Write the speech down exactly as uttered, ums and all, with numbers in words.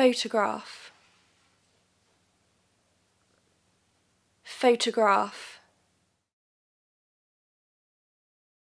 photograph, photograph.